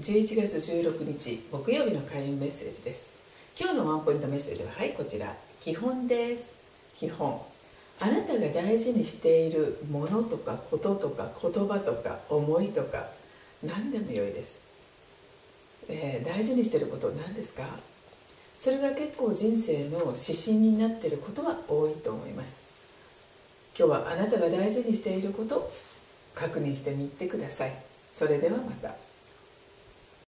11月16日木曜日の開運メッセージです。今日のワンポイントメッセージはこちら、基本です。基本、あなたが大事にしているものとかこととか言葉とか思いとか何でも良いです。大事にしていること何ですか？それが結構人生の指針になっていることは多いと思います。今日はあなたが大事にしていることを確認してみてください。それではまた。